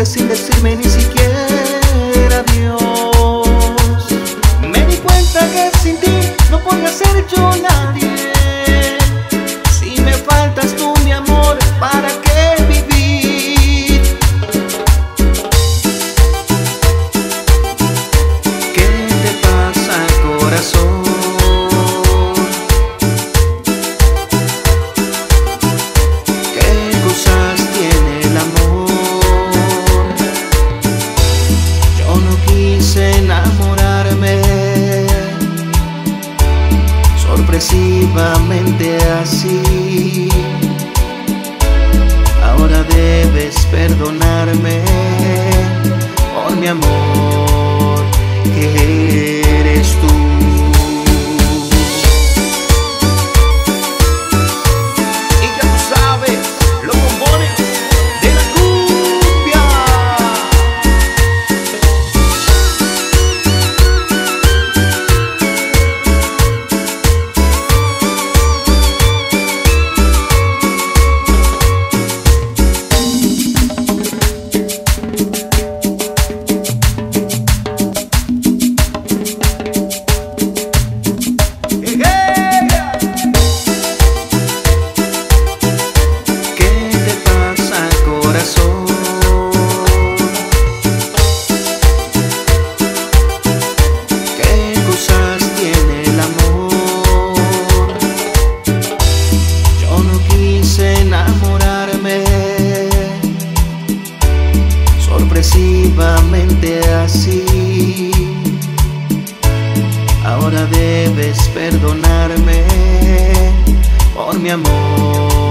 fuiste sin decirme ni siquiera adiós. Me di cuenta que sin ti no podía ser yo nadie. Si me faltas tú, mi amor, ¿para qué vivir? ¿Qué te pasa, corazón? Sorpresivamente así, ahora debes perdonarme por mi amor que eres tú. Sorpresivamente así, ahora debes perdonarme por mi amor.